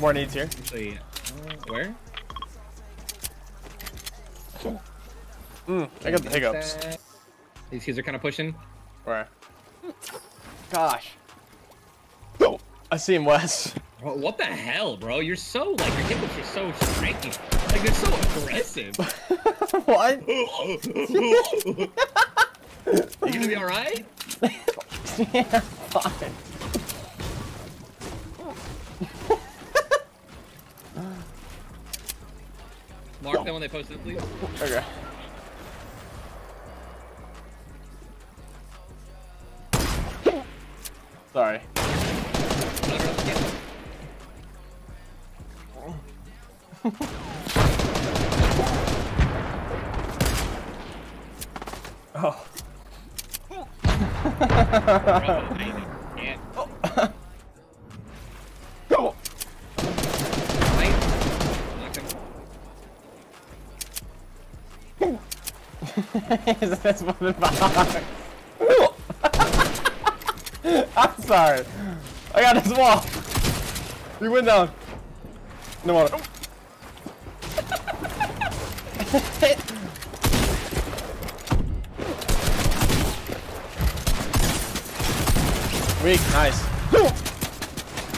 More needs here. Actually, where? I got the hiccups. These kids are kind of pushing. Where? Gosh. No. I see him, Wes. Bro, what the hell, bro? You're so, like, your hiccups are so striking. Like, they're so aggressive. What? You gonna be alright? Yeah, fine. Mark that when they post it, please. Okay. Sorry. Oh. Go. That's one of the I'm sorry. I got this wall. You went down. No water. Weak. Nice.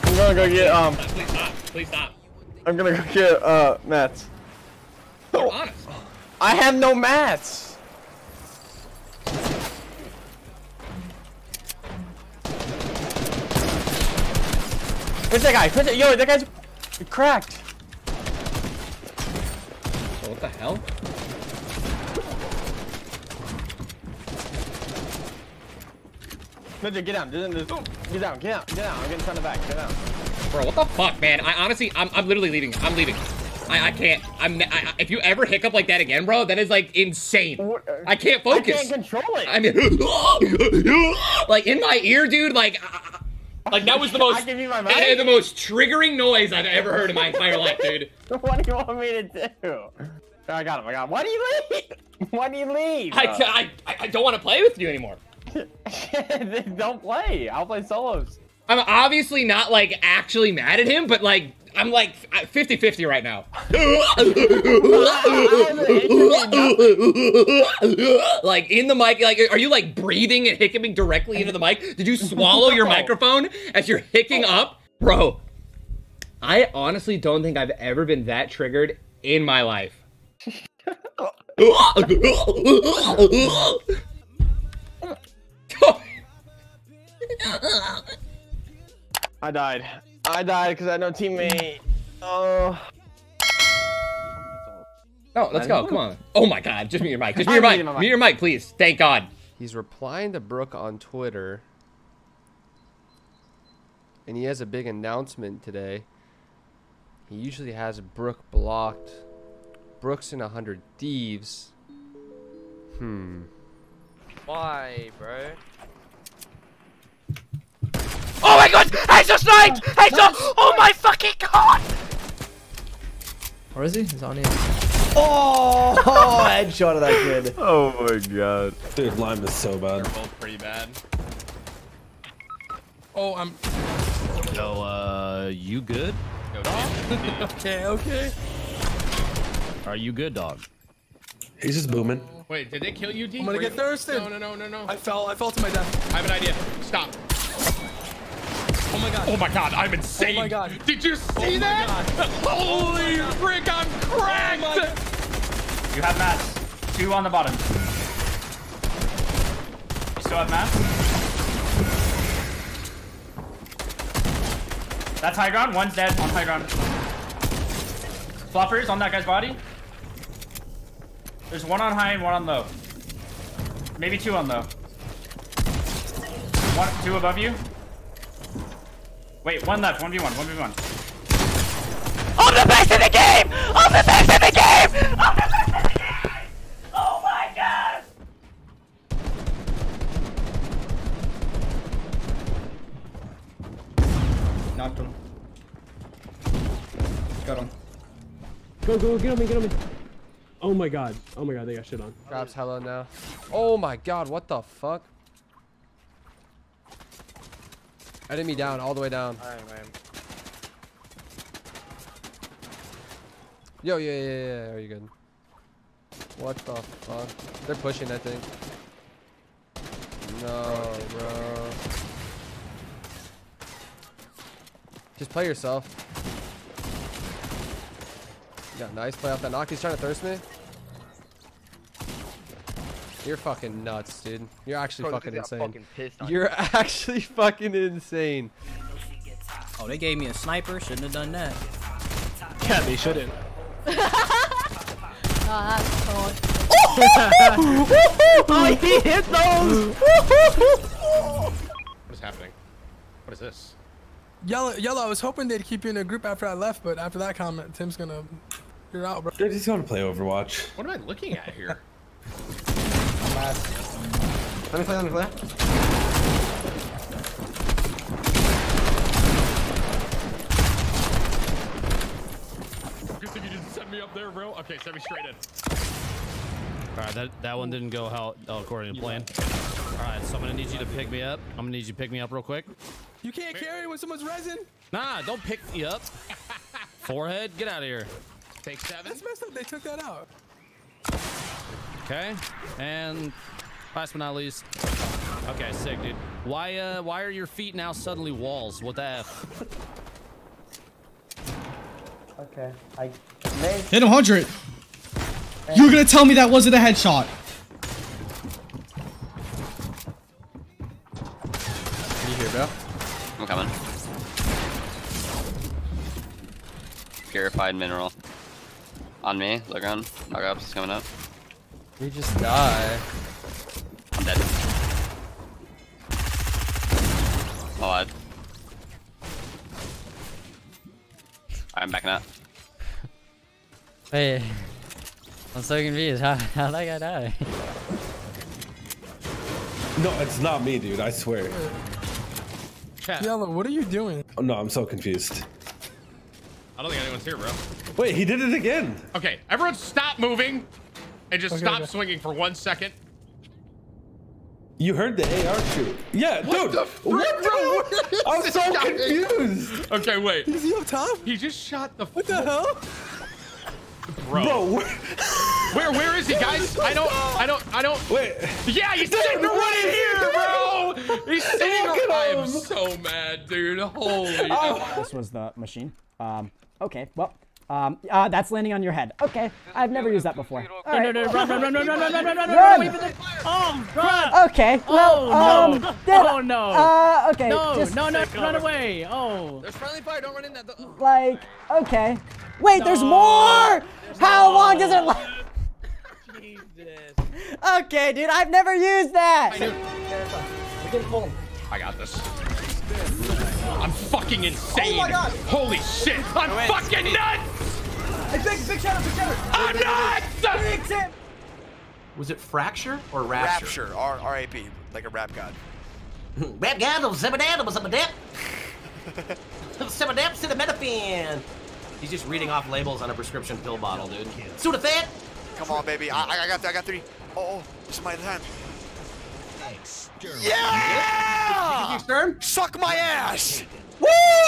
I'm gonna go get Please stop. Please stop. I'm gonna go get mats. You're honest. I have no mats. Push that guy! Push that! Yo, that guy's cracked! Oh, what the hell? No, dude, get down. Get down. I'm getting turned back. Get down. Bro, what the fuck, man? I honestly, I'm literally leaving. I'm leaving. I can't. If you ever hiccup like that again, bro, that is like insane. I can't focus. I can't control it. I mean, like in my ear, dude, like. Like that was the most, the most triggering noise I've ever heard in my entire life, dude. What do you want me to do? I got him. I got him. Why do you leave? Why do you leave? I don't want to play with you anymore. Don't play. I'll play solos. I'm obviously not like actually mad at him, but like I'm like 50-50 right now. Like in the mic, like are you like breathing and hiccuping directly into the mic? Did you swallow your microphone as you're hicking up? Bro, I honestly don't think I've ever been that triggered in my life. I died. I died because I had no teammate. Oh. No, let's go. Come on. Oh my God. Just mute your mic. Just mute your mic. Mute your mic, please. Thank God. He's replying to Brooke on Twitter. And he has a big announcement today. He usually has Brooke blocked. Brooke's in 100 Thieves. Why, bro? Oh my God! Axel sniped! Axel! Oh my fucking God! Where is he? He's on here. Oh! Headshot of that kid. Oh my God. Dude, Lime is so bad. They're both pretty bad. Oh, I'm... Yo, you good? Okay. Are you good, dog? He's just booming. Wait, did they kill you, D? I'm gonna get thirsted. No. I fell to my death. I have an idea. Stop. Oh my God. Oh my God, I'm insane. Oh my God. Did you see that? God. Holy frick, I'm cracked. You have mats. Two on the bottom. You still have mats? That's high ground. One's dead on high ground. Floppers on that guy's body. There's one on high and one on low. Maybe two on low. One, two above you. Wait, one left, 1v1. I'm the best in the game! I'm the best in the game! I'm the best in the game! Oh my God! Knocked him. Got him. Go, get on me. Oh my God, they got shit on. Drops hello now. Oh my God, what the fuck? Enemy down, all the way down. Alright, man. Yo, yeah, are you good? What the fuck? They're pushing, I think. No, bro. Just play yourself. Yeah, nice play off that knock. He's trying to thirst me. You're fucking nuts, dude. You're actually fucking insane. You're actually fucking insane. Oh, they gave me a sniper. Shouldn't have done that. Yeah, they shouldn't. Oh, that's cool. Oh, he hit those! What is happening? What is this? Yellow, I was hoping they'd keep you in a group after I left, but after that comment, Tim's gonna... You're out, bro. Dude, he's gonna play Overwatch. What am I looking at here? Let me play. Good thing you didn't set me up there, bro. Okay, set me straight in. Alright, that one didn't go how according to plan. Alright, so I'm gonna need you to pick me up. I'm gonna need you to pick me up real quick. You can't carry when someone's resin. Nah, don't pick me up. Forehead, get out of here. Take 7. That's messed up, they took that out. Okay, and last but not least. Okay, sick, dude. Why are your feet now suddenly walls? What the F? Okay, I made... Hit 100! You're gonna tell me that wasn't a headshot! Are you here, bro? I'm coming. Purified mineral. On me, look around. Knock ups coming up. You just die. I'm dead. I'm alive. Alright, I'm backing up. Hey. I'm so confused. How did I die? No, it's not me, dude. I swear. Chat. Yellow, what are you doing? Oh, no, I'm so confused. I don't think anyone's here, bro. Wait, he did it again. Okay, everyone stop moving and just stop swinging for 1 second. You heard the AR shoot. Yeah, what dude. What, bro? I'm so confused. Okay, wait. Is he up top? He just shot the... What the hell? Bro, where is he, guys? I don't. Wait. Yeah, he's sitting right here, bro. He's sitting. I am so mad, dude. Holy. Oh. This was the machine. Okay. Well. That's landing on your head. Okay. I've never used that before. All right. No, run. Oh, run. Okay. Well, oh no. Okay. No, run away. Oh. There's friendly fire. Don't run in that. Like, okay. Wait, no, there's more! How long does it last? Jesus. Okay, dude, I've never used that! I got this. I'm fucking insane! Oh my god! Holy shit! I'm fucking nuts! Hey, big shadow, big shadow! I'm nuts! Was it fracture or rapture? Rapture, R-A-P, like a rap god. Rap god, I'm a dap, acetaminophen! He's just reading off labels on a prescription pill bottle, dude. Sudafed! Come on, baby. I got 3. Oh, it's my time. Thanks. Yeah! Suck my ass! Woo!